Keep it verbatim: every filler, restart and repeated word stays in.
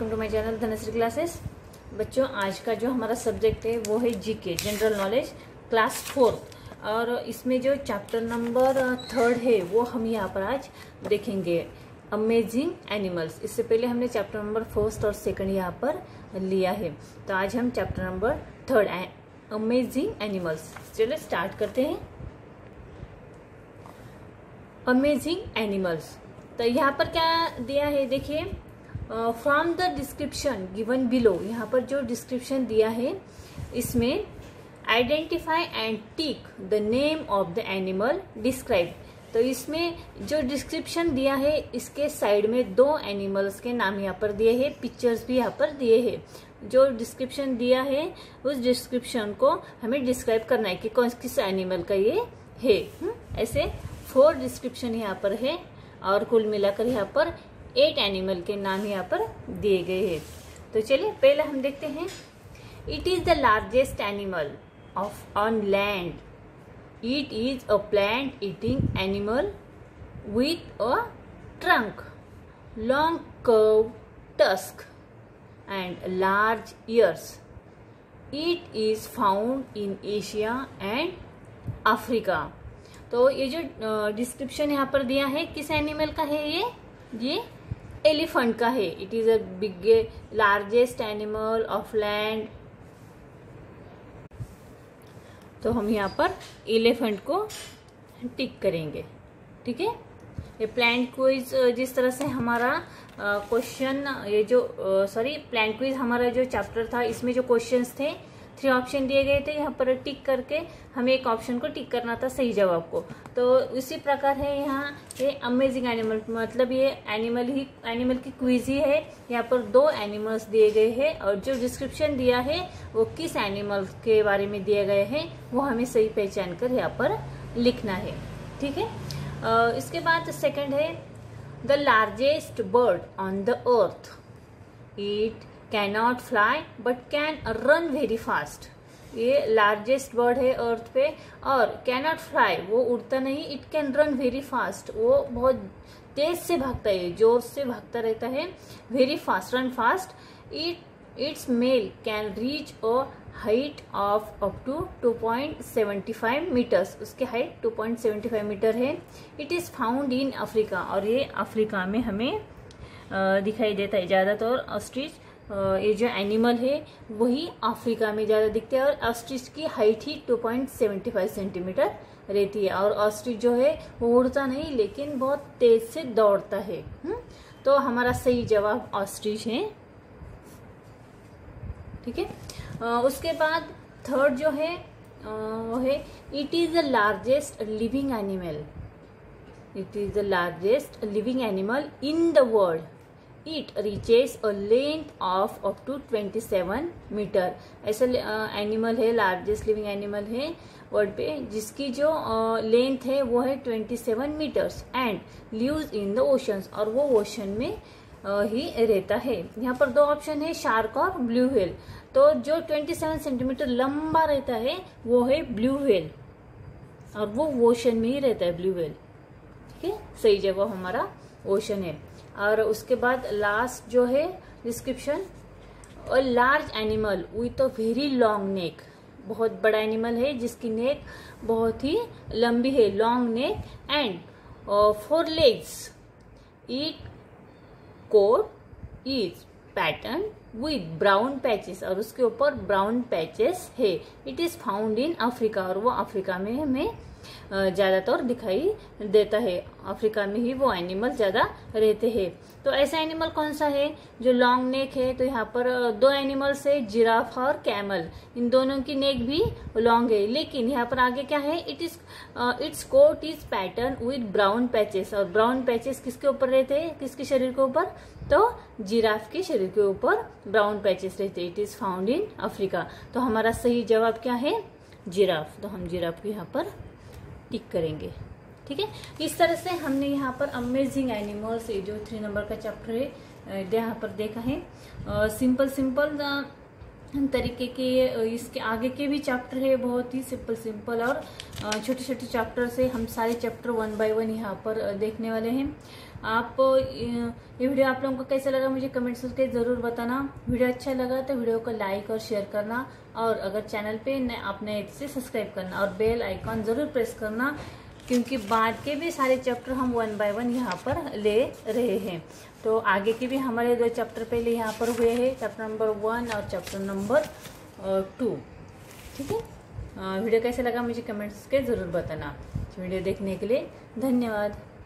Welcome to my channel Dhanashree classes. बच्चों, आज का जो हमारा सब्जेक्ट है वो है GK general knowledge class fourth, और इसमें जो चैप्टर नंबर थर्ड है वो हम यहाँ पर आज देखेंगे, अमेजिंग एनिमल्स। इससे पहले हमने चैप्टर नंबर फर्स्ट और सेकंड यहाँ पर लिया है, तो आज हम chapter number third amazing animals, चलो स्टार्ट करते हैं। अमेजिंग एनिमल्स, तो यहाँ पर क्या दिया है देखिए, from the description given below, यहाँ पर जो डिस्क्रिप्शन दिया है इसमें identify and tick the name of the animal describe. तो इसमें जो डिस्क्रिप्शन दिया है इसके साइड में दो एनिमल्स के नाम यहाँ पर दिए हैं, पिक्चर्स भी यहाँ पर दिए हैं। जो डिस्क्रिप्शन दिया है उस डिस्क्रिप्शन को हमें डिस्क्राइब करना है कि कौन किस एनिमल का ये है। हुँ? ऐसे फोर डिस्क्रिप्शन यहाँ पर है और कुल मिलाकर यहाँ पर एट एनिमल के नाम यहाँ पर दिए गए हैं। तो चलिए पहले हम देखते हैं, it is the largest animal of on land, it is a plant eating animal with a trunk, long curve tusk and large ears, it is found in Asia and Africa. तो ये जो डिस्क्रिप्शन यहाँ पर दिया है किस animal का है, ये ये एलिफेंट का है। It is a big largest animal of land, तो हम यहाँ पर एलिफेंट को टिक करेंगे, ठीक है। ये प्लांट क्विज जिस तरह से हमारा क्वेश्चन, ये जो सॉरी प्लांट क्विज हमारा जो चैप्टर था इसमें जो क्वेश्चंस थे, थ्री ऑप्शन दिए गए थे, यहाँ पर टिक करके हमें एक ऑप्शन को टिक करना था सही जवाब को। तो उसी प्रकार है यहाँ ये अमेजिंग एनिमल, मतलब ये एनिमल ही एनिमल की क्विज ही है। यहाँ पर दो एनिमल्स दिए गए हैं और जो डिस्क्रिप्शन दिया है वो किस एनिमल के बारे में दिए गए हैं वो हमें सही पहचान कर यहाँ पर लिखना है, ठीक है। इसके बाद सेकेंड है the largest bird on the earth, it cannot fly but can run very fast। ये लार्जेस्ट बर्ड है अर्थ पे, और cannot fly वो उड़ता नहीं, it can run very fast वो बहुत तेज से भागता है, जोर से भागता रहता है, very fast run fast। it its male can reach a height of up to two point seven five metres, उसकी height two point seven five metre है। it is found in Africa, और ये अफ्रीका में हमें दिखाई देता है। ज़्यादातर ऑस्ट्रिच ये जो एनिमल है वही अफ्रीका में ज़्यादा दिखते हैं, और ऑस्ट्रिच की हाइट ही two point seven five centimetre रहती है, और ऑस्ट्रिच जो है वो उड़ता नहीं लेकिन बहुत तेज से दौड़ता है। हुँ? तो हमारा सही जवाब ऑस्ट्रिच है, ठीक है। उसके बाद थर्ड जो है वो है it is the largest living animal, it is the largest living animal in the world, it reaches a length of up to twenty seven metre. ऐसा एनिमल है, लार्जेस्ट लिविंग एनिमल है वर्ल्ड पे, जिसकी जो लेंथ है वो है twenty seven metres, and lives in the oceans, और वो ओशन में ही रहता है। यहाँ पर दो ऑप्शन है, शार्क और ब्लू व्हेल। तो जो ट्वेंटी सेवन सेंटीमीटर लंबा रहता है वो है ब्लू व्हेल, और वो ओशन में ही रहता है ब्लू व्हेल, ठीक है। सही जवाब हमारा ओशन है। और उसके बाद लास्ट जो है description, a large animal with a very long neck, बहुत बड़ा एनिमल है जिसकी नेक बहुत ही लंबी है, long neck and four legs, it coat is pattern with brown patches, और उसके ऊपर ब्राउन पैचेस है। It is found in Africa, और वो अफ्रीका में हमें ज़्यादातर दिखाई देता है, अफ्रीका में ही वो एनिमल ज़्यादा रहते हैं। तो ऐसा एनिमल कौन सा है जो लॉन्ग नेक है, तो यहाँ पर दो एनिमल्स है, जिराफ और कैमल, इन दोनों की नेक भी लॉन्ग है, लेकिन यहाँ पर आगे क्या है, it is it's coat is pattern with brown patches, और ब्राउन पैचेस किसके ऊपर रहते हैं, किसके शरीर के ऊपर, तो जिराफ के शरीर के ऊपर ब्राउन पैचेस रहते हैं। It is found in Africa, तो हमारा सही जवाब क्या है, जिराफ। तो हम जिराफ को यहाँ पर टिक करेंगे, ठीक है। इस तरह से हमने यहाँ पर अमेजिंग एनिमल्स, ये जो थ्री नंबर का चैप्टर है यहाँ पर देखा है। सिंपल सिंपल तरीके के इसके आगे के भी चैप्टर है, बहुत ही सिंपल सिंपल और छोटे छोटे चैप्टर से हम सारे चैप्टर वन बाय वन यहाँ पर देखने वाले हैं। आप ये वीडियो आप लोगों को कैसा लगा मुझे कमेंट्स करके ज़रूर बताना। वीडियो अच्छा लगा तो वीडियो को लाइक और शेयर करना, और अगर चैनल पे नए आपने इसे सब्सक्राइब करना और बेल आइकॉन ज़रूर प्रेस करना, क्योंकि बाद के भी सारे चैप्टर हम वन बाय वन यहाँ पर ले रहे हैं। तो आगे के भी हमारे दो चैप्टर पहले यहाँ पर हुए हैं, चैप्टर नंबर वन और चैप्टर नंबर टू। ठीक है, वीडियो कैसा लगा मुझे कमेंट्स के ज़रूर बताना। वीडियो देखने के लिए धन्यवाद।